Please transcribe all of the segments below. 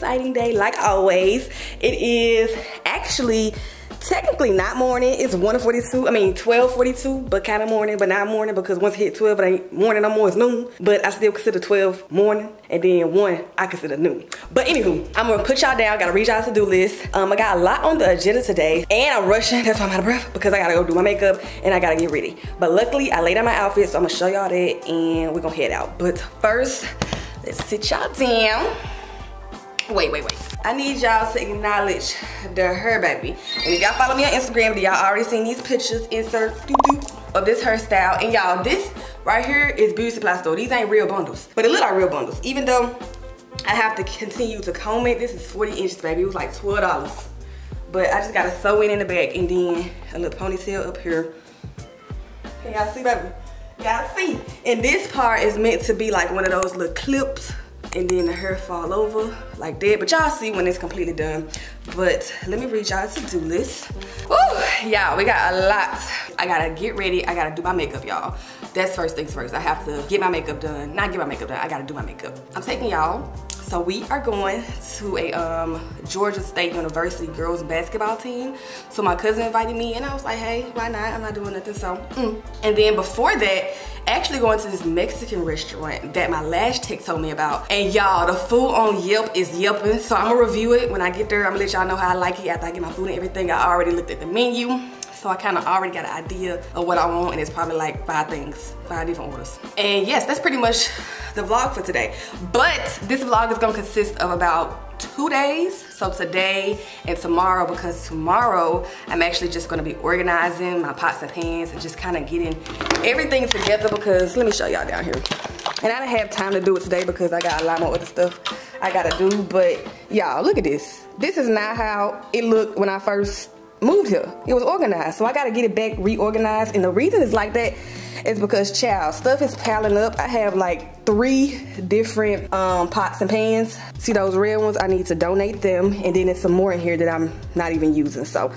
exciting day like always. It is actually technically not morning. It's 1:42, I mean 12:42, but kind of morning, but not morning, because once it hit 12 it ain't morning no more, it's noon. But I still consider 12 morning, and then 1 I consider noon. But anywho, I'm gonna put y'all down, gotta read y'all to-do list. I got a lot on the agenda today, and I'm rushing, that's why I'm out of breath, because I gotta go do my makeup and I gotta get ready. But luckily I laid out my outfit, so I'm gonna show y'all that and we're gonna head out. But first, let's sit y'all down. Wait. I need y'all to acknowledge the her baby. And if y'all follow me on Instagram, then y'all already seen these pictures, inserts, of this hairstyle. And y'all, this right here is beauty supply store. These ain't real bundles, but it look like real bundles. Even though I have to continue to comb it, this is 40 inches, baby. It was like $12. But I just got a sew in the back and then a little ponytail up here. Can y'all see, baby? Y'all see? And this part is meant to be like one of those little clips, and then the hair fall over like that, but y'all see when it's completely done. But let me read y'all to-do list. Woo, y'all, we got a lot. I gotta get ready, I gotta do my makeup, y'all. That's first things first. I have to get my makeup done. Not get my makeup done, I gotta do my makeup. I'm taking y'all, so we are going to a Georgia State University girls basketball team. So my cousin invited me and I was like, hey, why not? I'm not doing nothing, so And then before that, actually going to this Mexican restaurant that my lash tech told me about. And y'all, the food on Yelp is yelping, so I'm gonna review it. When I get there, I'm gonna let y'all know how I like it after I get my food and everything. I already looked at the menu, so I kind of already got an idea of what I want, and it's probably like 5 different orders. And yes, that's pretty much the vlog for today. But this vlog is gonna consist of about 2 days, so today and tomorrow, because tomorrow I'm actually just going to be organizing my pots and pans and just kind of getting everything together. Because let me show y'all down here, and I didn't have time to do it today because I got a lot more other stuff I gotta do. But y'all, look at this. This is not how it looked when I first moved here. It was organized, so I gotta get it back reorganized. And the reason it's like that is because, child, stuff is piling up. I have like 3 different pots and pans. See those red ones? I need to donate them, and then there's some more in here that I'm not even using, so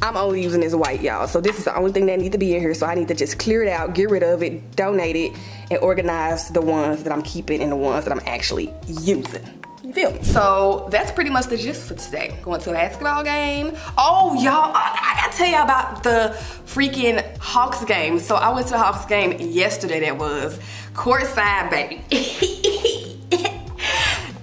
I'm only using this white, y'all. So this is the only thing that needs to be in here, so I need to just clear it out, get rid of it, donate it, and organize the ones that I'm keeping and the ones that I'm actually using. You feel me? So that's pretty much the gist for today. Going to a basketball game. Oh, y'all, I gotta tell y'all about the freaking Hawks game. So I went to the Hawks game yesterday, that was courtside, baby.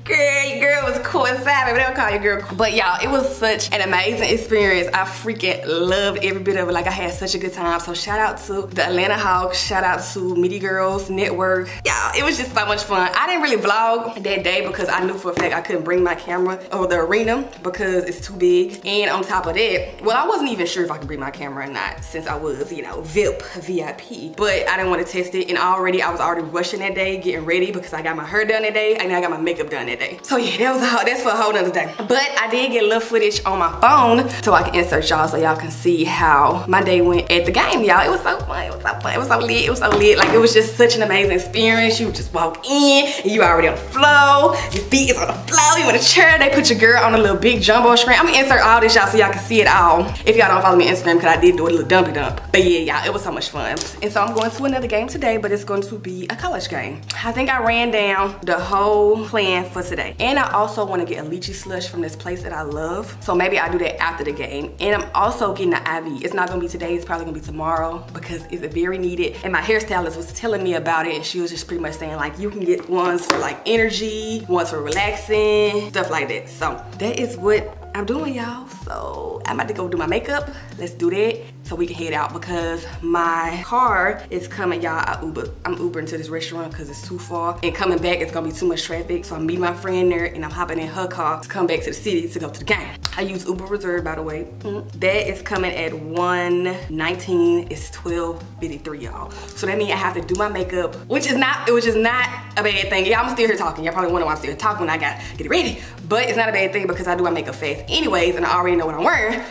Girl, your girl was courtside, baby. They don't call your girl. But y'all, it was such an amazing experience. I freaking loved every bit of it. Like, I had such a good time. So shout out to the Atlanta Hawks. Shout out to Midi Girls Network. Y'all, it was just so much fun. I didn't really vlog that day because I knew for a fact I couldn't bring my camera over the arena because it's too big. And on top of that, well, I wasn't even sure if I could bring my camera or not, since I was, you know, VIP. But I didn't want to test it. And I was already rushing that day, getting ready, because I got my hair done that day and I got my makeup done that day. So yeah, that's for a whole nother day. But I did get a little footage on my phone so I can insert y'all, so y'all can see how my day went at the game, y'all. It was so fun, it was so fun, it was so lit, it was so lit. Like, it was just such an amazing experience. You just walk in and you already on the floor, your feet is on the floor, you in a chair, they put your girl on a little big jumbo screen. I'm gonna insert all this, y'all, so y'all can see it all. If y'all don't follow me on Instagram, because I did do a little dumpy dump. But yeah, y'all, it was so much fun. And so I'm going to another game today, but it's going to be a college game. I think I ran down the whole plan for today. And I also want to get a lychee slush from this place that I love, so maybe I'll do that after the game. And I'm also getting an IV. It's not gonna be today, it's probably gonna be tomorrow, because it's very needed. And my hairstylist was telling me about it, and she was just pretty much saying, like, you can get ones for like energy, ones for relaxing, stuff like that. So that is what I'm doing, y'all. So I'm about to go do my makeup. Let's do that so we can head out, because my car is coming, y'all. I'm Ubering to this restaurant because it's too far, and coming back it's gonna be too much traffic. So I meet my friend there and I'm hopping in her car to come back to the city to go to the game. I use Uber Reserve, by the way. That is coming at 1:19. It's 12:53, y'all. So that means I have to do my makeup, which is not a bad thing. Y'all, I'm still here talking. Y'all probably wonder why I'm still talking when I gotta get it ready, but it's not a bad thing because I do my makeup fast anyways, and I already know what I'm wearing.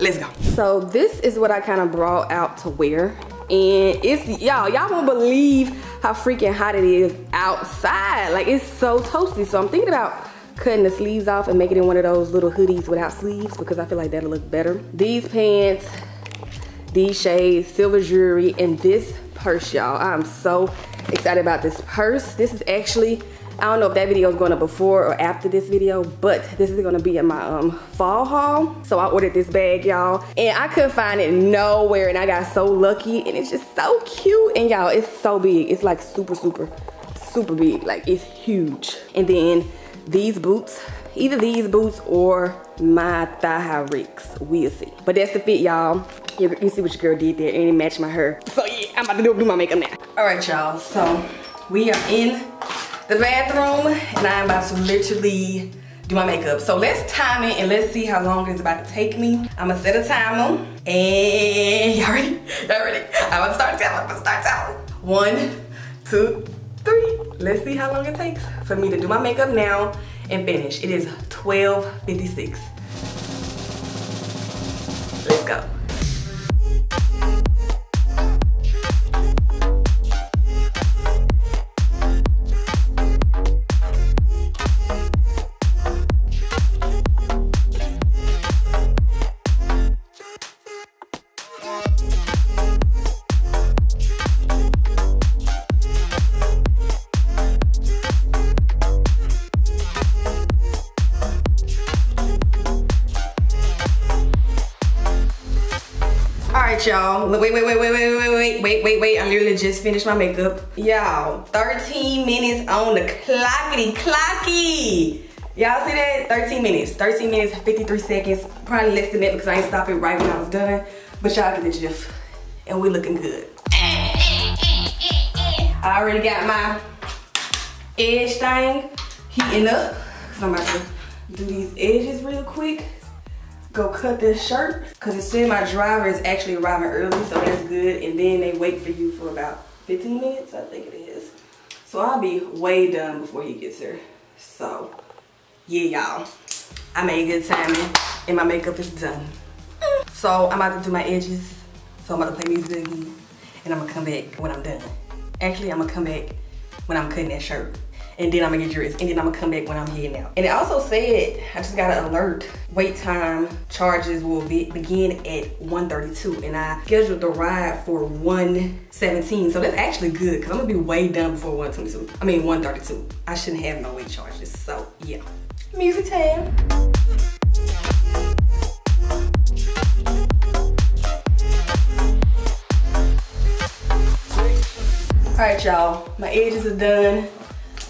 Let's go. So this is what I kind of brought out to wear, and it's, y'all won't believe how freaking hot it is outside. Like, it's so toasty. So I'm thinking about cutting the sleeves off and making it one of those little hoodies without sleeves, because I feel like that'll look better. These pants, these shades, silver jewelry, and this purse, y'all. I'm so excited about this purse. This is actually I don't know if that video is going up before or after this video, but this is going to be in my fall haul. So I ordered this bag, y'all, and I couldn't find it nowhere, and I got so lucky, and it's just so cute. And y'all, it's so big. It's like super, super, super big. Like, it's huge. And then these boots, either these boots or my thigh-high Ricks. We'll see. But that's the fit, y'all. You see what your girl did there, and it matched my hair. So yeah, I'm about to do my makeup now. All right, y'all, so we are in the bathroom, and I'm about to literally do my makeup. So let's time it, and let's see how long it's about to take me. I'm gonna set a timer, and y'all ready? Y'all ready? I'm gonna start telling, One, two, three. Let's see how long it takes for me to do my makeup now and finish. It is 12:56. Let's go. Y'all, wait, I literally just finished my makeup, y'all. 13 minutes on the clockity. Y'all see that? 13 minutes 53 seconds, probably less than that because I ain't stopped it right when I was done, but y'all get the gif, and we looking good. I already got my edge thing heating up, so I'm about to do these edges real quick. Go cut this shirt, because it said my driver is actually arriving early, so that's good. And then they wait for you for about 15 minutes, I think it is. So I'll be way done before he gets here. So yeah, y'all, I made good timing, and my makeup is done. So I'm about to do my edges. So I'm about to play music, and I'm gonna come back when I'm done. Actually, I'm gonna come back when I'm cutting that shirt. And then I'm gonna get dressed, and then I'm gonna come back when I'm heading out. And it also said, I just got an alert, wait time charges will begin at 1:32, and I scheduled the ride for 1:17, so that's actually good, because I'm gonna be way done before 1:22. I mean 1:32. I shouldn't have no wait charges, so yeah. Music time. All right, y'all, my edges are done.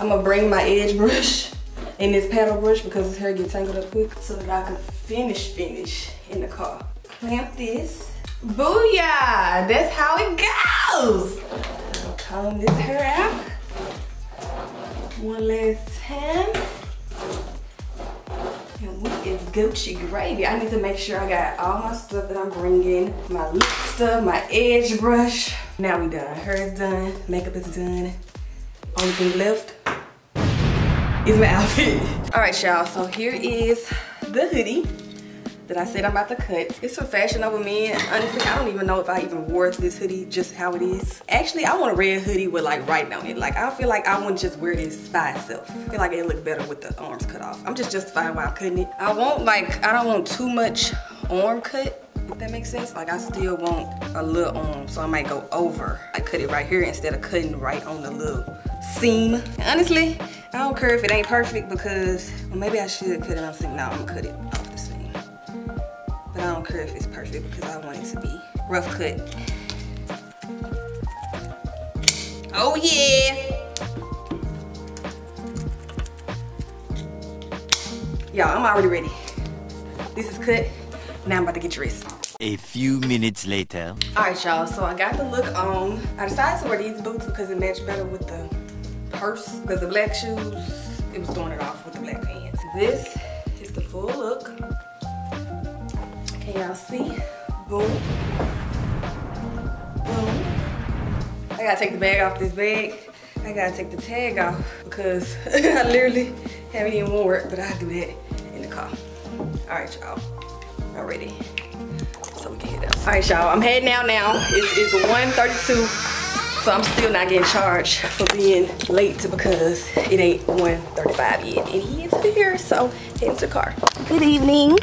I'm gonna bring my edge brush and this paddle brush because his hair gets tangled up quick, so that I can finish in the car. Clamp this. Booyah! That's how it goes! Comb this hair out. One last time. And what is Gucci gravy? I need to make sure I got all my stuff that I'm bringing. My lip stuff, my edge brush. Now we done. Hair is done. Makeup is done. Only thing left is my outfit. All right, y'all, so here is the hoodie that I said I'm about to cut. It's for Fashion Nova men. Honestly, I don't even know if I even wore this hoodie, just how it is. Actually, I want a red hoodie with like writing on it. Like, I feel like I wouldn't just wear this by itself. I feel like it looked better with the arms cut off. I'm just justifying why I couldn't it. I won't, like, I don't want too much arm cut, if that makes sense. Like, I still want a little arm, so I might go over. I cut it right here instead of cutting right on the little seam. And honestly, I don't care if it ain't perfect, because, well, maybe I should cut it off the seam. No, I'm gonna cut it off the seam. But I don't care if it's perfect because I want it to be rough cut. Oh yeah! Y'all, I'm already ready. This is cut. Now I'm about to get dressed. A few minutes later. All right, y'all, so I got the look on. I decided to wear these boots because it matched better with the purse, because the black shoes, it was throwing it off with the black pants. This is the full look. Can y'all see? Boom. Boom. I gotta take the bag off this bag. I gotta take the tag off because I literally haven't even worn it, but I do that in the car. All right, y'all, I'm ready. So we can head out. All right, y'all, I'm heading out now. It's 1:32, so I'm still not getting charged for being late because it ain't 1:35 yet, and he is here, so head to the car. Good evening.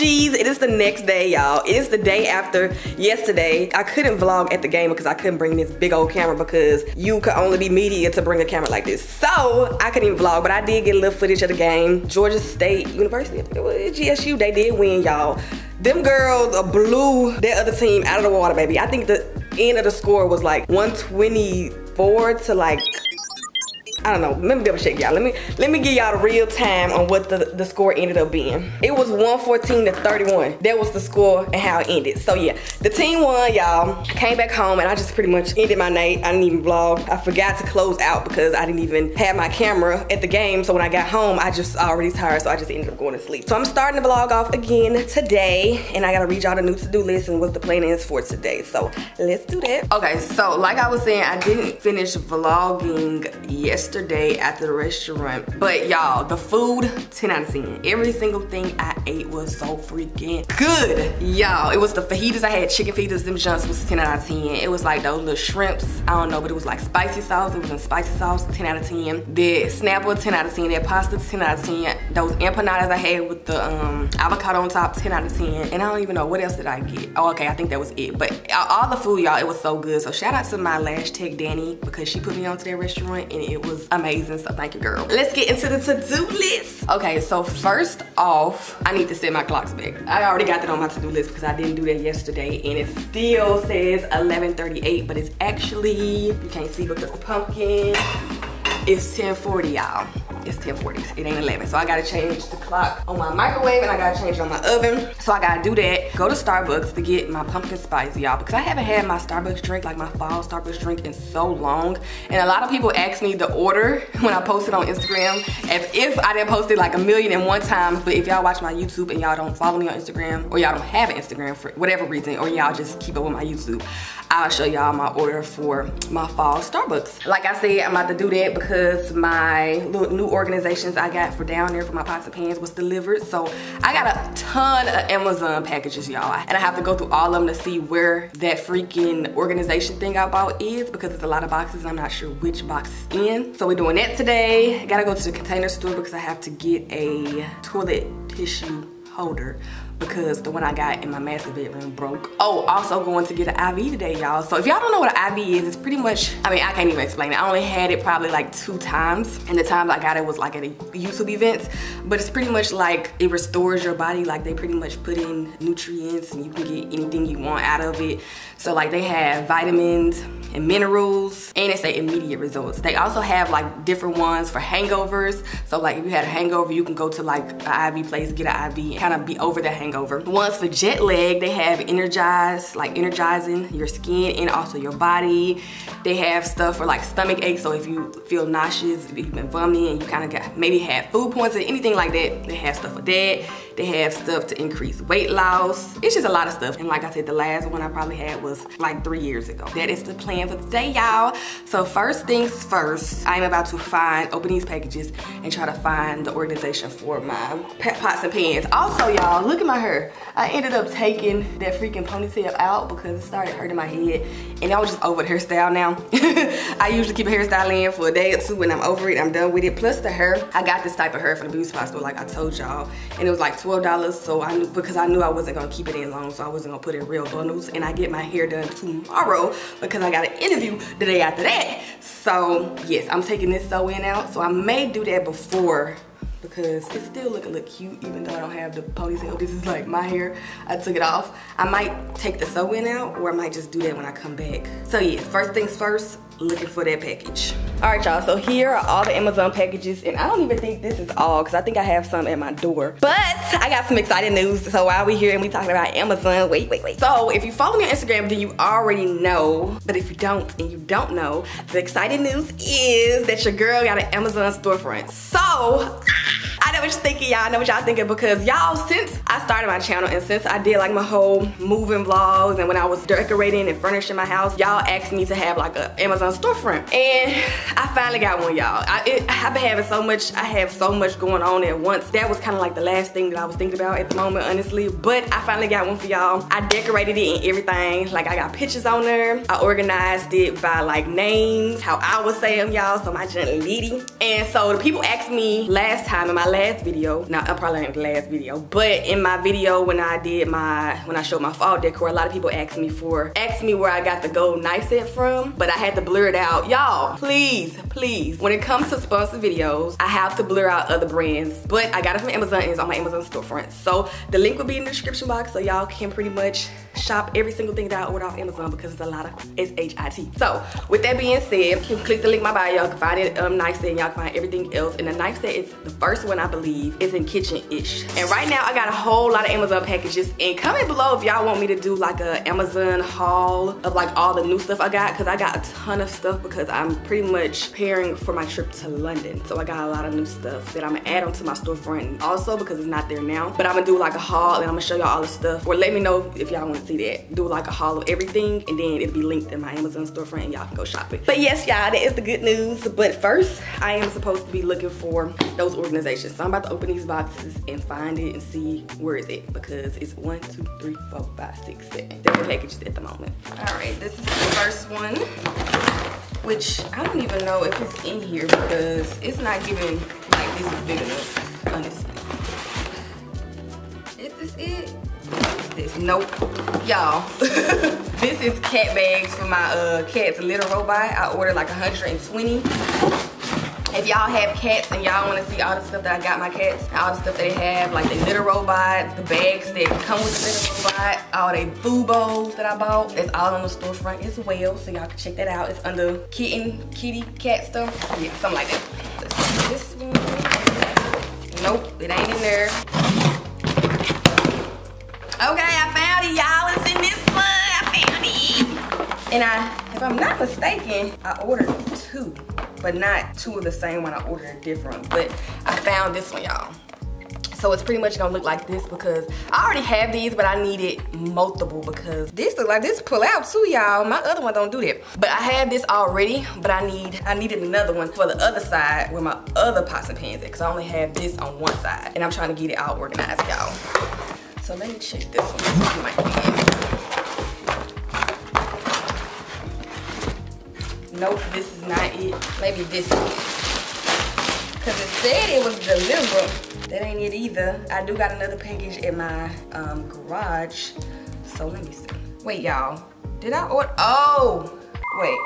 OGs, it is the next day, y'all. It is the day after yesterday. I couldn't vlog at the game because I couldn't bring this big old camera because you could only be media to bring a camera like this. So I couldn't even vlog, but I did get a little footage of the game. Georgia State University, GSU, they did win, y'all. Them girls blew that other team out of the water, baby. I think the end of the score was like 124 to like, I don't know, let me double check y'all. Let me give y'all the real time on what the score ended up being. It was 114 to 31. That was the score and how it ended. So yeah, the team won, y'all. Came back home and I just pretty much ended my night. I didn't even vlog. I forgot to close out because I didn't even have my camera at the game. So when I got home, I just already tired. So I just ended up going to sleep. So I'm starting to vlog off again today and I gotta read y'all the new to-do list and what the plan is for today. So let's do that. Okay, so like I was saying, I didn't finish vlogging yesterday. Yesterday at the restaurant, but y'all, the food, 10 out of 10. Every single thing I ate was so freaking good, y'all. It was the fajitas, I had chicken fajitas, them junks was 10 out of 10. It was like those little shrimps, I don't know, but it was like spicy sauce, it was in spicy sauce, 10 out of 10. The Snapple, 10 out of 10, that pasta, 10 out of 10. Those empanadas I had with the avocado on top, 10 out of 10. And I don't even know, what else did I get? Oh, okay, I think that was it. But all the food, y'all, it was so good. So shout out to my lash tech, Danny, because she put me onto that restaurant and it was amazing, so thank you, girl. Let's get into the to-do list. Okay, so first off, I need to set my clocks back. I already got that on my to-do list because I didn't do that yesterday and it still says 11:38, but it's actually, you can't see, but the pumpkin, it's 10:40, y'all. It's 10:40, it ain't 11. So I gotta change the clock on my microwave and I gotta change it on my oven. So I gotta do that. Go to Starbucks to get my pumpkin spice, y'all, because I haven't had my Starbucks drink, like my fall Starbucks drink, in so long. And a lot of people ask me the order when I post it on Instagram. If I didn't post it like 1,000,001 times, but if y'all watch my YouTube and y'all don't follow me on Instagram, or y'all don't have an Instagram for whatever reason, or y'all just keep up with my YouTube, I'll show y'all my order for my fall Starbucks. Like I said, I'm about to do that because my little new organizations I got for down there for my pots and pans was delivered. So I got a ton of Amazon packages, y'all. And I have to go through all of them to see where that freaking organization thing I bought is, because it's a lot of boxes and I'm not sure which box is in. So we're doing that today. Gotta go to the Container Store because I have to get a toilet tissue holder because the one I got in my master bedroom broke. Oh, also going to get an IV today, y'all. So if y'all don't know what an IV is, it's pretty much, I mean, I can't even explain it. I only had it probably like 2 times, and the times I got it was like at a YouTube event, but it's pretty much like it restores your body. Like they pretty much put in nutrients and you can get anything you want out of it. So like they have vitamins and minerals, and they say immediate results. They also have like different ones for hangovers. So like if you had a hangover, you can go to like an IV place, get an IV, kind of be over the hangover. The ones for jet lag, they have energize, like energizing your skin and also your body. They have stuff for like stomach aches, so if you feel nauseous, if you've been vomiting and you kind of got maybe had food poisoning, anything like that, they have stuff for that. They have stuff to increase weight loss. It's just a lot of stuff. And like I said, the last one I probably had was like 3 years ago. That is the plan for today, y'all. So first things first, I'm about to open these packages and try to find the organization for my pots and pans. Also, y'all, look at my hair. I ended up taking that freaking ponytail out because it started hurting my head. And I was just over the hairstyle now. I usually keep a hairstyle in for a day or two and I'm over it, I'm done with it. Plus the hair, I got this type of hair from the beauty supply store, like I told y'all. And it was like $12, so I knew, because I knew I wasn't gonna keep it in long, so I wasn't gonna put in real bundles. And I get my hair done tomorrow because I got an interview the day after that. So yes, I'm taking this sew-in out, so I may do that before, because it's still looking look cute even though I don't have the ponytail. This is like my hair, I took it off. I might take the sew-in out, or I might just do that when I come back. So yeah, first things first, looking for that package. All right, y'all, so here are all the Amazon packages, and I don't even think this is all because I think I have some at my door, but I got some exciting news. So while we here and we talking about Amazon, wait. So if you follow me on Instagram, then you already know, but if you don't and you don't know, the exciting news is that your girl got an Amazon storefront. So I know what you're thinking, y'all. I know what y'all thinking, because y'all, since I started my channel and since I did like my whole moving vlogs and when I was decorating and furnishing my house, y'all asked me to have like an Amazon storefront, and I finally got one, y'all. I've been having so much, I have so much going on at once. That was kind of like the last thing that I was thinking about at the moment, honestly, but I finally got one for y'all. I decorated it and everything. Like I got pictures on there. I organized it by like names, how I would say them, y'all, so my gentle lady. And so the people asked me last time in my last last video, now I probably ain't the last video, but in my video when I showed my fall decor, a lot of people asked me where I got the gold knife set from, but I had to blur it out. Y'all, please, when it comes to sponsored videos, I have to blur out other brands, but I got it from Amazon and it's on my Amazon storefront. So the link will be in the description box so y'all can pretty much shop every single thing that I order off Amazon because it's a lot of S-H-I-T. So with that being said, you can click the link in my bio, y'all can find it knife set and y'all can find everything else. And the knife set is the first one I believe is in kitchen-ish. And right now I got a whole lot of Amazon packages, and comment below if y'all want me to do like a Amazon haul of like all the new stuff I got, because I got a ton of stuff because I'm pretty much preparing for my trip to London. So I got a lot of new stuff that I'm gonna add onto my storefront also because it's not there now. But I'm gonna do like a haul and I'm gonna show y'all all the stuff, or let me know if y'all want to see that. Do like a haul of everything and then it'll be linked in my Amazon storefront and y'all can go shop it. But yes y'all, that is the good news. But first, I am supposed to be looking for those organizations. So I'm about to open these boxes and find it and see where is it, because it's 1, 2, 3, 4, 5, 6, 7. 7 packages at the moment. All right, this is the first one, which I don't even know if it's in here because it's not giving like this is big enough, honestly. Is this it? What is this? Nope. Y'all, this is cat bags for my cat's Litter Robot. I ordered like 120. If y'all have cats and y'all want to see all the stuff that I got my cats, all the stuff that they have, like the Litter Robot, the bags that come with the Litter Robot, all they Boobos that I bought, that's all on the storefront as well, so y'all can check that out. It's under kitty cat stuff, yeah, something like that. Let's see this one. Nope, it ain't in there. Okay, I found it, y'all. It's in this one. I found it. And if I'm not mistaken, I ordered 2. But not 2 of the same one, I ordered a different. But I found this one, y'all. So it's pretty much gonna look like this because I already have these, but I needed multiple because this look like this pull out too, y'all. My other one don't do that. But I had this already, but I needed another one for the other side where my other pots and pans at, because I only have this on one side. And I'm trying to get it all organized, y'all. So let me check this one. This one might be in. Nope, this is not it. Maybe this one. Because it said it was delivered. That ain't it either. I do got another package in my garage. So let me see. Wait, y'all. Did I order? Oh, wait.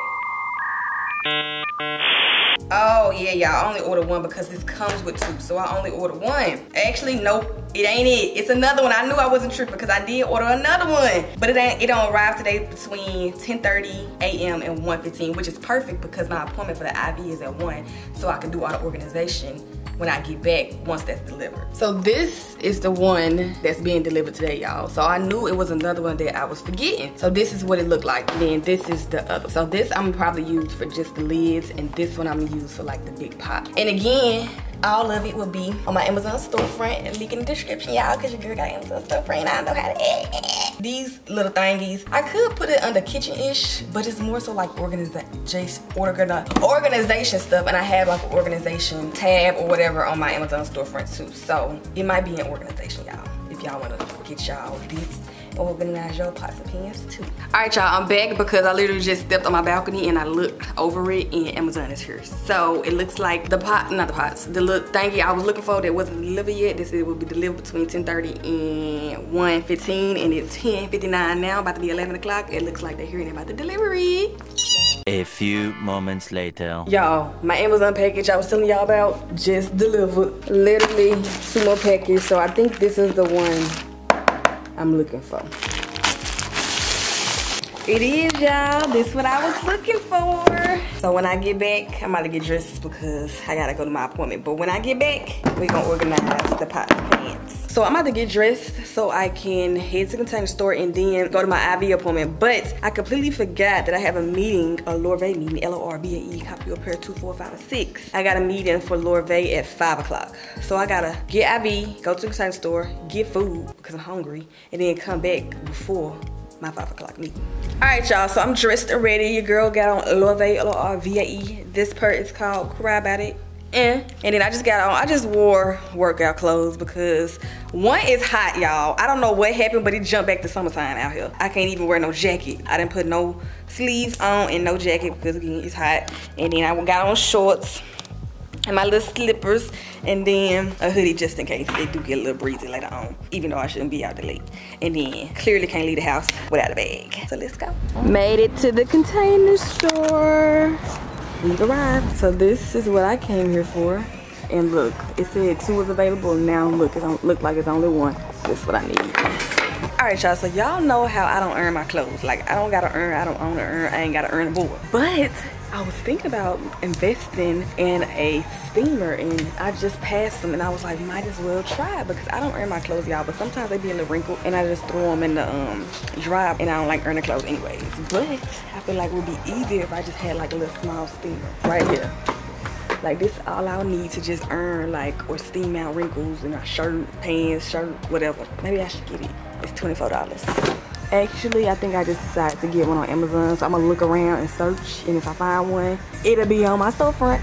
Oh, yeah, y'all. I only ordered one because this comes with 2. So I only ordered one. Actually, nope. It ain't it. It's another one. I knew I wasn't tripping because I did order another one. But it don't arrive today between 10:30 a.m. and 1:15, which is perfect because my appointment for the IV is at 1. So I can do all the organization when I get back once that's delivered. So this is the one that's being delivered today, y'all. So I knew it was another one that I was forgetting. So this is what it looked like. And then this is the other. So this I'm probably use for just the lids, and this one I'm gonna use for like the big pot. And again, all of it will be on my Amazon storefront and link in the description, y'all, because your girl got Amazon storefront and I know how to add. These little thingies, I could put it under kitchen-ish, but it's more so like organization stuff, and I have like an organization tab or whatever on my Amazon storefront too, so it might be an organization, y'all, if y'all want to get y'all this. Organize your pots and pans too. All right, y'all, I'm back because I literally just stepped on my balcony and I looked over it and Amazon is here. So it looks like the little thingy I was looking for that wasn't delivered yet. This will be delivered between 10:30 and 1:15, and it's 10:59 now, about to be 11 o'clock. It looks like they're hearing about the delivery. A few moments later. Y'all, my Amazon package I was telling y'all about just delivered. Literally 2 more packages, so I think this is the one I'm looking for. It is, y'all. This is what I was looking for. So when I get back, I'm about to get dressed because I gotta go to my appointment. But when I get back, we're gonna organize the pots and pans. So I'm about to get dressed so I can head to the Container Store and then go to my IV appointment. But I completely forgot that I have a meeting, a LORVAE meeting, L-O-R-V-A-E, copy your pair 2, 4, 5, and 6. I got a meeting for LORVAE at 5 o'clock. So I gotta get IV, go to the Container Store, get food because I'm hungry, and then come back before my 5 o'clock meeting. All right, y'all, so I'm dressed and ready. Your girl got on LORVAE, L-O-R-V-A-E. This part is called Cry About It. And then I just wore workout clothes because one, it's hot, y'all. I don't know what happened, but it jumped back to summertime out here. I can't even wear no jacket. I didn't put no sleeves on and no jacket because again, it's hot. And then I got on shorts. and my little slippers, and then a hoodie just in case it do get a little breezy later on, even though I shouldn't be out that late. And then clearly can't leave the house without a bag. So let's go. Made it to the Container Store. We've arrived. So this is what I came here for. And look, it said 2 was available. Now look, it look like it's only 1. That's what I need. Alright y'all, so y'all know how I don't earn my clothes. Like, I don't gotta earn, I don't own to earn, I ain't gotta earn a board. But I was thinking about investing in a steamer, and I just passed them and I was like, might as well try it, because I don't earn my clothes, y'all, but sometimes they be a little wrinkled and I just throw them in the dryer, and I don't like earning clothes anyways. But I feel like it would be easier if I just had like a little small steamer right here. Like, this is all I'll need to just earn, like, or steam out wrinkles in my shirt, pants, shirt, whatever. Maybe I should get it. It's $24. Actually, I think I just decided to get one on Amazon, so I'm gonna look around and search, and if I find one, it'll be on my storefront.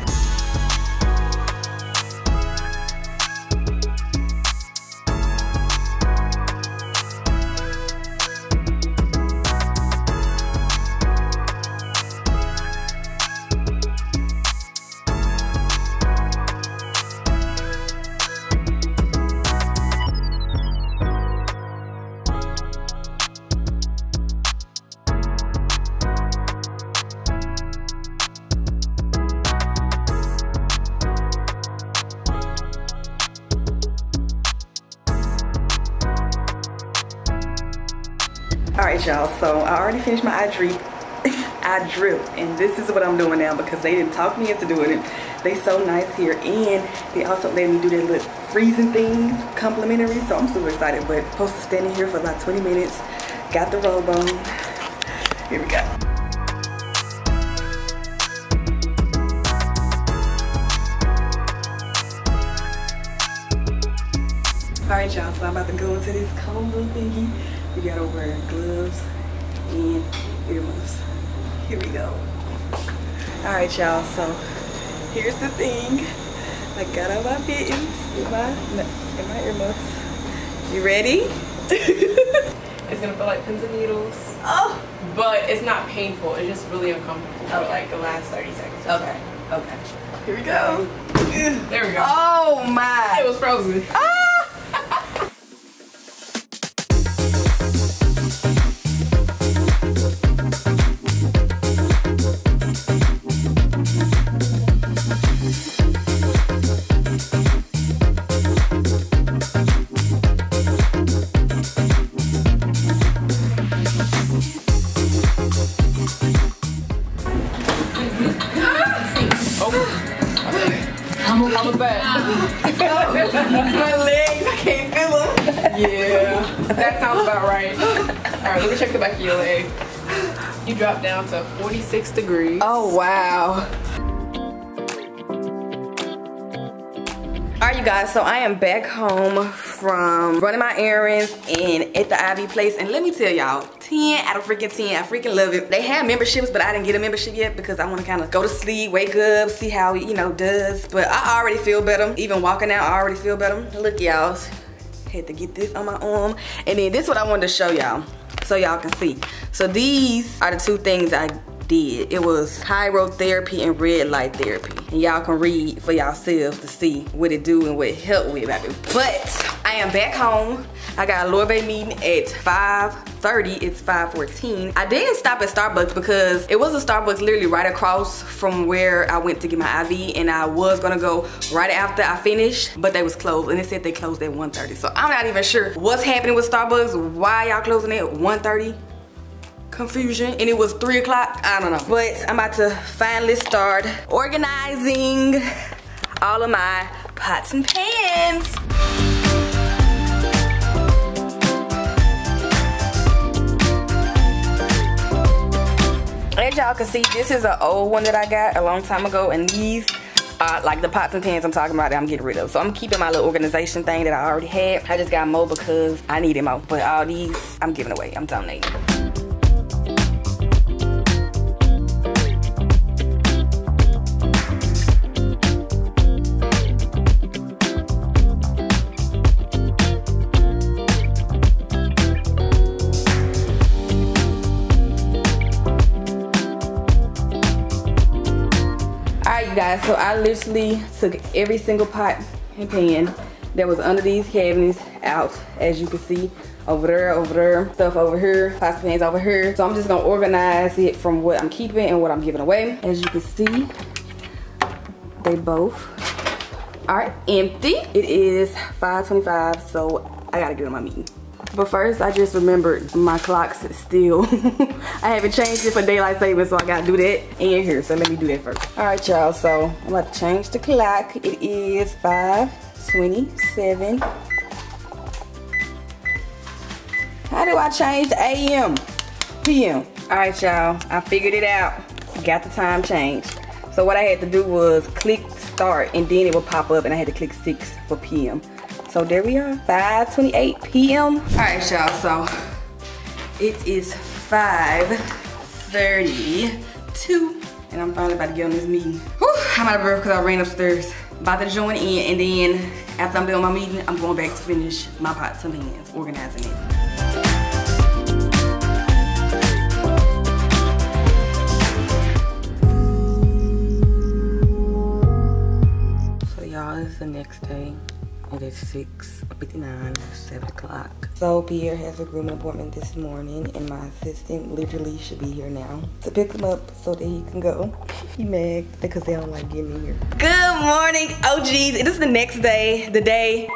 Alright y'all, so I already finished my eye drip, and this is what I'm doing now, because they didn't talk me into doing it. They so nice here, and they also let me do that little freezing thing complimentary, so I'm super excited. But supposed to stand in here for about 20 minutes. Got the robe on. Here we go. Alright y'all, so I'm about to go into this cold little thingy. We gotta wear gloves and earmuffs. Here we go. Alright y'all, so here's the thing. I got all my mittens and my earmuffs. You ready? It's gonna feel like pins and needles. Oh! But it's not painful, it's just really uncomfortable for like the last 30 seconds. Okay, okay. Here we go. There we go. Oh my! It was frozen. Oh! I'm a bad. My legs, I can't feel them. Yeah, that sounds about right. All right, let me check the back of your leg. You dropped down to 46 degrees. Oh, wow. All right, you guys, so I am back home from running my errands and at the IV place, and let me tell y'all, 10 out of freaking 10, I freaking love it. They have memberships, but I didn't get a membership yet because I want to kind of go to sleep, wake up, see how it, you know, does. But I already feel better. Even walking out, I already feel better. Look, y'all, had to get this on my arm. And then this is what I wanted to show y'all so y'all can see. So these are the 2 things I did. It was chirotherapy and red light therapy. And y'all can read for yourselves to see what it do and what it helped with. But I am back home. I got a LORVAE meeting at 5:30. It's 5:14. I didn't stop at Starbucks because it was a Starbucks literally right across from where I went to get my IV, and I was gonna go right after I finished, but they was closed, and it said they closed at 1:30. So I'm not even sure what's happening with Starbucks, why y'all closing at 1:30. Confusion. And it was 3 o'clock, I don't know. But I'm about to finally start organizing all of my pots and pans. As y'all can see, this is an old one that I got a long time ago, and these like the pots and pans I'm talking about that I'm getting rid of. So I'm keeping my little organization thing that I already had. I just got more because I needed more, but all these I'm giving away. I'm donating. you guys, so I literally took every single pot and pan that was under these cabinets out, as you can see. Over there, stuff over here, pots and pans over here. So I'm just gonna organize it from what I'm keeping and what I'm giving away. As you can see, they both are empty. It is 5:25, so I gotta get on my meeting. But first, I just remembered my clock's still. I haven't changed it for daylight savings, so I gotta do that in here. So let me do that first. All right, y'all, so I'm about to change the clock. It is 5:27. How do I change the AM? PM. All right, y'all, I figured it out. Got the time changed. So what I had to do was click start, and then it would pop up, and I had to click 6 for PM. So there we are, 5:28 PM. All right, y'all, so it is 5:32, and I'm finally about to get on this meeting. Whew, I'm out of breath because I ran upstairs. About to join in, and then after I'm done with my meeting, I'm going back to finish my pots and pans, organizing it. It's the next day. It is 6:59, 7 o'clock. So Pierre has a grooming appointment this morning, and my assistant literally should be here now to pick him up so that he can go. He mad because they don't like getting in here. Good morning, OGs. It is the next day, the day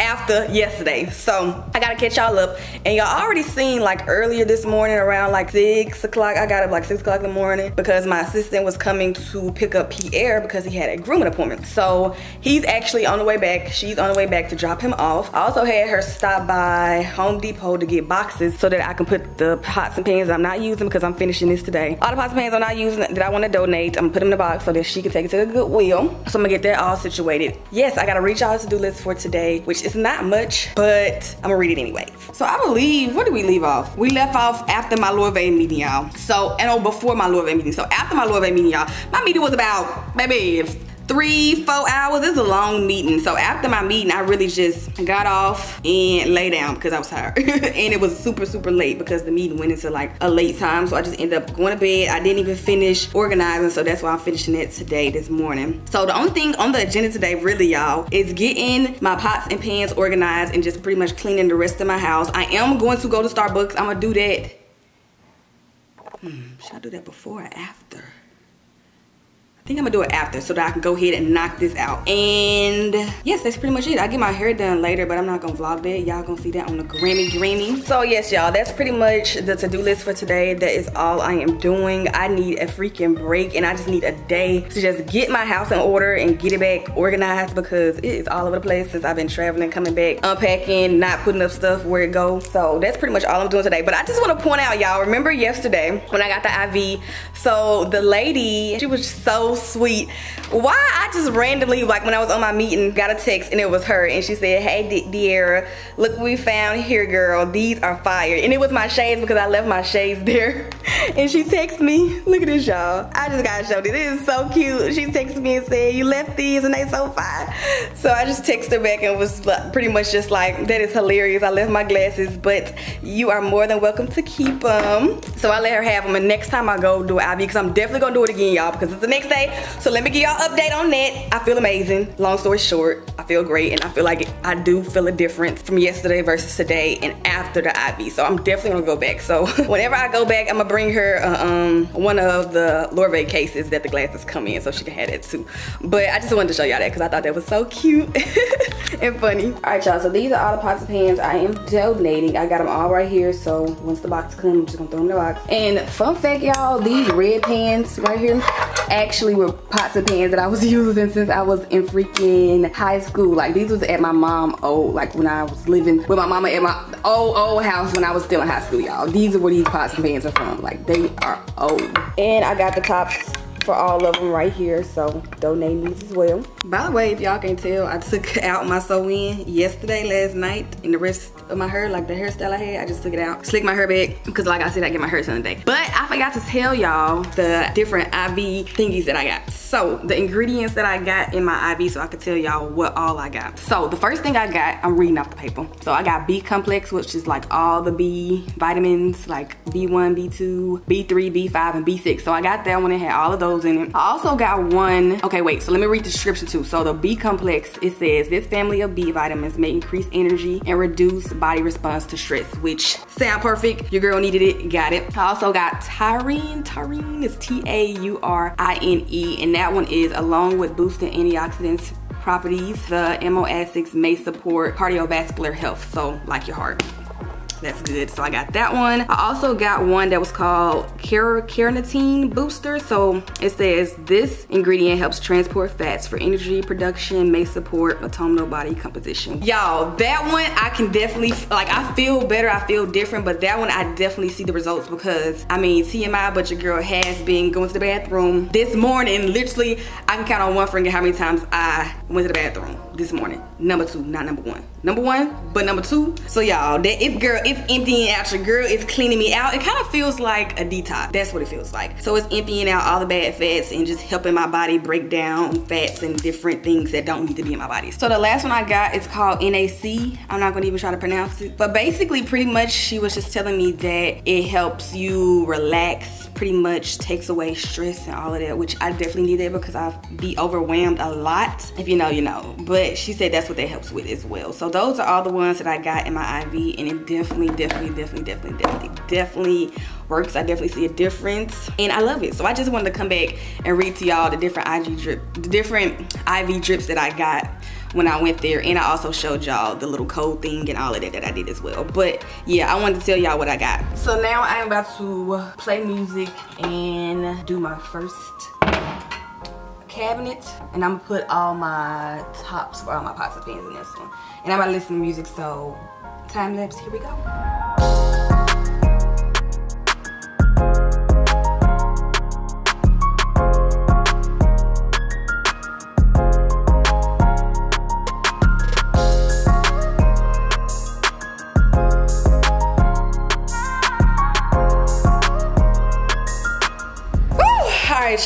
after yesterday. So I gotta catch y'all up, and y'all already seen, like, earlier this morning around like 6 o'clock, I got up like 6 o'clock in the morning because my assistant was coming to pick up Pierre because he had a grooming appointment. So he's actually on the way back, she's on the way back to drop him off. I also had her stop by Home Depot to get boxes so that I can put the pots and pans that I'm not using, because I'm finishing this today. All the pots and pans I'm not using that I want to donate, I'm gonna put them in the box so that she can take it to the Goodwill. So I'm gonna get that all situated. Yes, I gotta reach y'all to-do list for today, which is it's not much, but I'm gonna read it anyways. So I believe, where did we leave off? We left off after my LORVAE meeting, y'all. So, and oh, before my LORVAE meeting. So after my LORVAE meeting, y'all, my meeting was about, maybe 3-4 hours. It's a long meeting. So after my meeting, I really just got off and lay down because I was tired. And it was super late because the meeting went into like a late time. So I just ended up going to bed. I didn't even finish organizing. So that's why I'm finishing it today, this morning. So the only thing on the agenda today, really, y'all, is getting my pots and pans organized and just pretty much cleaning the rest of my house. I am going to go to Starbucks. I'm gonna do that. Should I do that before or after? I think I'm gonna do it after so that I can go ahead and knock this out. And yes, that's pretty much it. I get my hair done later, but I'm not gonna vlog that. Y'all gonna see that on the Grammy. So yes, y'all, that's pretty much the to-do list for today. That is all I am doing. I need a freaking break, and I just need a day to just get my house in order and get it back organized, because it is all over the place since I've been traveling, coming back, unpacking, not putting up stuff where it goes. So that's pretty much all I'm doing today. But I just wanna point out, y'all, remember yesterday when I got the IV? So the lady, she was so sweet. Why I just randomly, like when I was on my meeting, got a text, and it was her, and she said, "Hey De'Ara, look what we found here, girl. These are fire." And it was my shades because I left my shades there. And she texted me, look at this, y'all, I just gotta show this. This is so cute. She texted me and said, "You left these and they so fire." So I just texted her back and was pretty much just like, "That is hilarious. I left my glasses, but you are more than welcome to keep them." So I let her have them, and next time I go do IV, because I'm definitely gonna do it again, y'all, because it's the next day. So let me give y'all an update on that. I feel amazing. Long story short, I feel great, and I feel like I do feel a difference from yesterday versus today and after the IV. So I'm definitely gonna go back. So whenever I go back, I'm gonna bring her one of the LORVAE cases that the glasses come in, so she can have that too. But I just wanted to show y'all that because I thought that was so cute and funny. All right, y'all, so these are all the pots and pans I am donating. I got them all right here. So once the box comes, I'm just gonna throw them in the box. And fun fact, y'all, these red pans right here actually were pots and pans that I was using since I was in freaking high school. Like, these was at my mom's old, like when I was living with my mama at my old house when I was still in high school, y'all. These are where these pots and pans are from. Like, they are old. And I got the tops for all of them right here, so donate these as well. By the way, if y'all can tell, I took out my sew-in last night, and the rest of my hair, like the hairstyle I had, I just took it out, slicked my hair back, because like I said, I get my hair done today. But I forgot to tell y'all the different IV thingies that I got. So the ingredients that I got in my IV, so I could tell y'all what all I got. So the first thing I got, I'm reading off the paper. So I got B complex, which is like all the B vitamins, like B1, B2, B3, B5, and B6. So I got that one, it had all of those in it. I also got one, okay wait, so let me read the description too. So the B complex, it says this family of B vitamins may increase energy and reduce body response to stress, which sound perfect. Your girl needed it, got it. I also got taurine. Taurine is T-A-U-R-I-N-E, and that one is along with boosting antioxidants properties, the amino acids may support cardiovascular health, so like your heart. That's good, so I got that one. I also got one that was called carnitine booster. So it says this ingredient helps transport fats for energy production, may support autumnal body composition. Y'all, that one I can definitely, like I feel better, I feel different, but that one I definitely see the results because I mean, TMI, but your girl has been going to the bathroom this morning. Literally, I can count on one finger how many times I went to the bathroom this morning. Number two, not number one. Number one, but number two. So y'all, that if girl, it's emptying out your girl, it's cleaning me out. It kind of feels like a detox. That's what it feels like. So it's emptying out all the bad fats and just helping my body break down fats and different things that don't need to be in my body. So the last one I got is called NAC. I'm not gonna even try to pronounce it. But basically, pretty much she was just telling me that it helps you relax, pretty much takes away stress and all of that, which I definitely need that because I be overwhelmed a lot. If you know, you know. But she said that's what that helps with as well. So those are all the ones that I got in my IV, and it definitely works. I definitely see a difference and I love it. So I just wanted to come back and read to y'all the different IV drips that I got when I went there, and I also showed y'all the little code thing and all of that that I did as well. But yeah, I wanted to tell y'all what I got. So now I'm about to play music and do my first cabinet, and I'm gonna put all my tops for all my pots and pans in this one, and I'm gonna listen to music. So time lapse, here we go.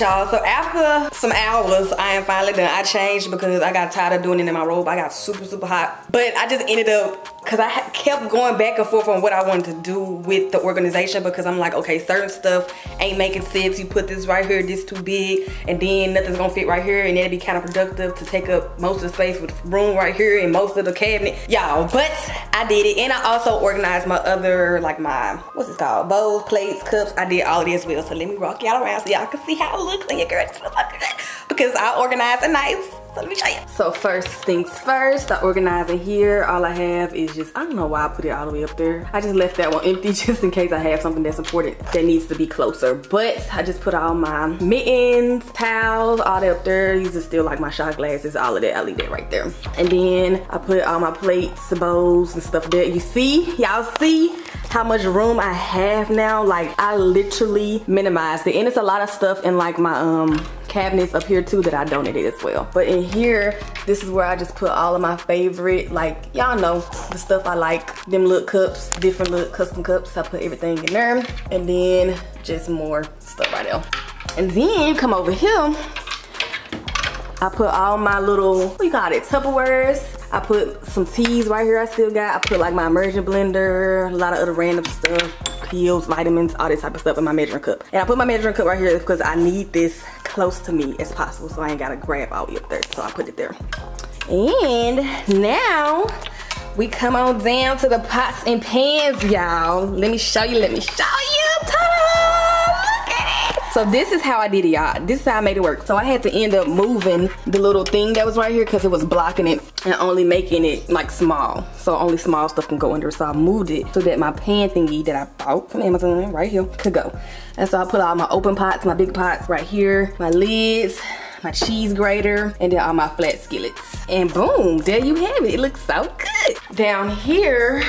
Y'all, so after some hours I am finally done. I changed because I got tired of doing it in my robe. I got super hot, but I just ended up, because I kept going back and forth on what I wanted to do with the organization, because I'm like, okay, certain stuff ain't making sense. You put this right here, this too big, and then nothing's gonna fit right here, and it'd be kind of productive to take up most of the space with room right here and most of the cabinet, y'all. But I did it, and I also organized my other, like my, what's it called, bowls, plates, cups. I did all of this as well. So let me walk y'all around so y'all can see how looks and your girl, because I organize a knife. So let me show you. So first things first, I organize it here. All I have is just, I don't know why I put it all the way up there. I just left that one empty just in case I have something that's important that needs to be closer. But I just put all my mittens, towels, all that up there. These are still like my shot glasses, all of that. I leave that right there. And then I put all my plates, bowls, and stuff there. You see, y'all see how much room I have now? Like I literally minimized it, and it's a lot of stuff in like my cabinets up here too that I donated as well. But in here, this is where I just put all of my favorite, like y'all know the stuff I like, them little cups, different little custom cups. I put everything in there, and then just more stuff right there. And then come over here, I put all my little, what you call it, Tupperwares. I put some teas right here I still got. I put like my immersion blender, a lot of other random stuff, pills, vitamins, all this type of stuff in my measuring cup. And I put my measuring cup right here because I need this close to me as possible, so I ain't gotta grab all the way up there. So I put it there. And now we come on down to the pots and pans, y'all. Let me show you. So this is how I did it, y'all. This is how I made it work. So I had to end up moving the little thing that was right here because it was blocking it and only making it like small. So only small stuff can go under. So I moved it so that my pan thingy that I bought from Amazon right here could go. And so I put all my open pots, my big pots right here, my lids, my cheese grater, and then all my flat skillets. And boom, there you have it. It looks so good. Down here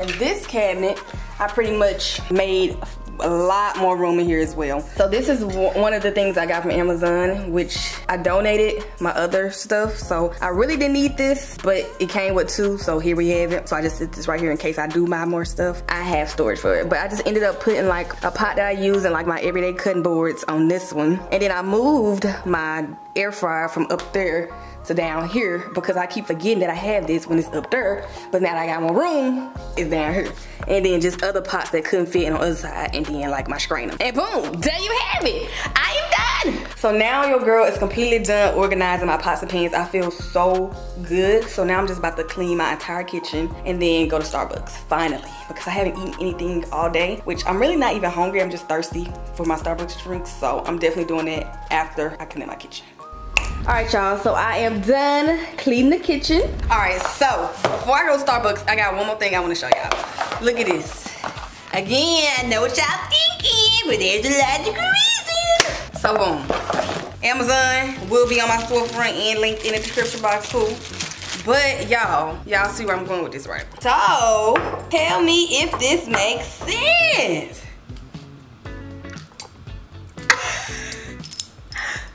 in this cabinet, I pretty much made a lot more room in here as well. So this is one of the things I got from Amazon, which I donated my other stuff. So I really didn't need this, but it came with two, so here we have it. So I just did this right here in case I do buy more stuff. I have storage for it, but I just ended up putting like a pot that I use and like my everyday cutting boards on this one. And then I moved my air fryer from up there to down here because I keep forgetting that I have this when it's up there, but now that I got more room, it's down here. And then just other pots that couldn't fit on the other side, and then like my strainer. And boom, there you have it. I am done. So now your girl is completely done organizing my pots and pans. I feel so good. So now I'm just about to clean my entire kitchen and then go to Starbucks, finally, because I haven't eaten anything all day, which I'm really not even hungry. I'm just thirsty for my Starbucks drinks. So I'm definitely doing that after I clean my kitchen. All right, y'all, so I am done cleaning the kitchen. All right, so before I go to Starbucks, I got one more thing I want to show y'all. Look at this. Again, I know what y'all thinking, but there's a lot of reasons. So boom, Amazon will be on my storefront and linked in the description box too. But y'all see where I'm going with this, right? So tell me if this makes sense.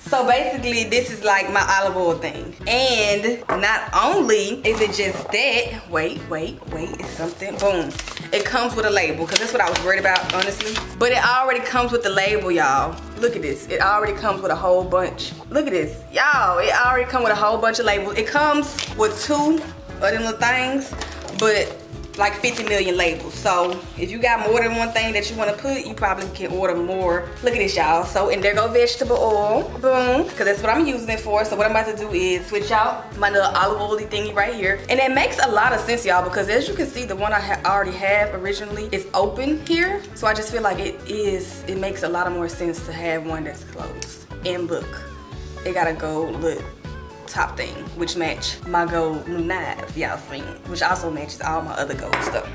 So basically, this is like my olive oil thing. And not only is it just that, wait, it's something, boom. It comes with a label, because that's what I was worried about, honestly. But it already comes with the label, y'all. Look at this, it already comes with a whole bunch. Look at this, y'all, it already comes with a whole bunch of labels. It comes with two of them little things, but like 50 million labels. So if you got more than one thing that you want to put, you probably can order more. Look at this, y'all. So, and there go vegetable oil, boom, because that's what I'm using it for. So what I'm about to do is switch out my little olive oily thingy right here. And it makes a lot of sense, y'all, because as you can see, the one I already have originally is open here. So I just feel like it makes a lot of more sense to have one that's closed. And look, it got a gold look top thing, which match my gold new knives, y'all seen, which also matches all my other gold stuff.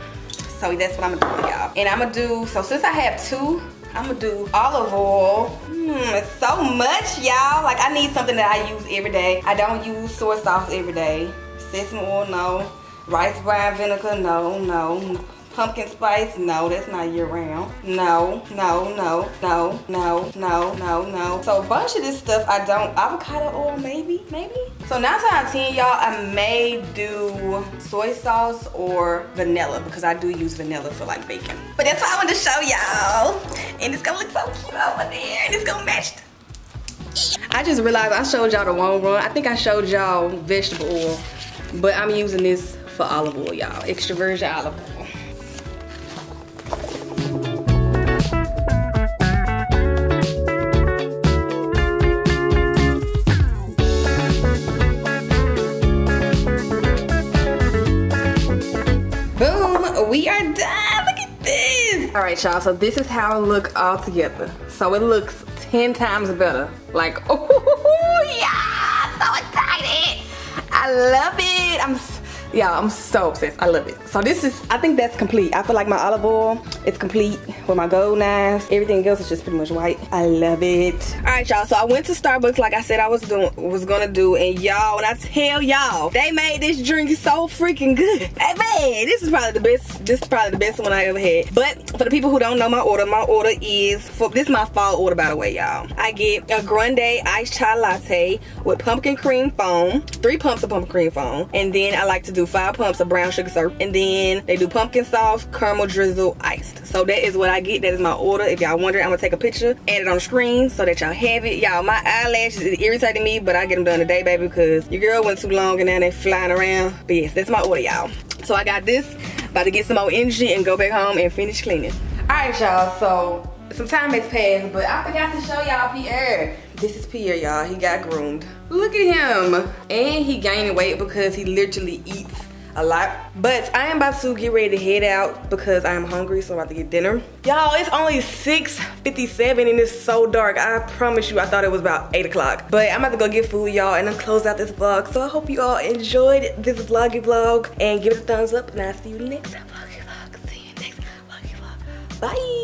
So that's what I'm gonna do, y'all. And I'm gonna do, so since I have two, I'm gonna do olive oil. It's so much, y'all. Like, I need something that I use every day. I don't use soy sauce every day. Sesame oil, no. Rice wine vinegar, no. Pumpkin spice, no, that's not year round. No. So a bunch of this stuff I don't, avocado oil maybe? So 9 times out of 10, y'all, I may do soy sauce or vanilla, because I do use vanilla for like bacon. But that's what I wanted to show y'all. And it's gonna look so cute over there, and it's gonna match. I just realized I showed y'all the wrong one. I think I showed y'all vegetable oil, but I'm using this for olive oil, y'all. Extra virgin olive oil. We are done, look at this. All right, y'all, so this is how it looks all together. So it looks 10 times better. Like, oh yeah, so excited. I love it. I'm so obsessed, I love it. So this is, I think that's complete. I feel like my olive oil is complete with my gold knives. Everything else is just pretty much white. I love it. All right, y'all, so I went to Starbucks like I said I was gonna do, and y'all, when I tell y'all, they made this drink so freaking good. Hey, man, this is probably the best one I ever had. But for the people who don't know my order is, this is my fall order, by the way, y'all. I get a grande iced chai latte with pumpkin cream foam, 3 pumps of pumpkin cream foam, and then I like to do 5 pumps of brown sugar syrup, and then they do pumpkin sauce, caramel drizzle, iced. So that is what I get. That is my order. If y'all wonder, I'm gonna take a picture, add it on the screen so that y'all have it. Y'all, my eyelashes is irritating me, but I get them done today, baby, because your girl went too long and now they flying around. But yes, that's my order, y'all. So I got this. About to get some more energy and go back home and finish cleaning. All right, y'all. So some time has passed, but I forgot to show y'all Pierre. This is Pierre, y'all. He got groomed. Look at him. And he gained weight because he literally eats a lot. But I am about to get ready to head out because I am hungry, so I'm about to get dinner. Y'all, it's only 6:57 and it's so dark. I promise you, I thought it was about 8 o'clock. But I'm about to go get food, y'all, and I'm close out this vlog. So I hope you all enjoyed this vloggy vlog. And give it a thumbs up, and I'll see you next vloggy vlog. See you next vloggy vlog. Bye.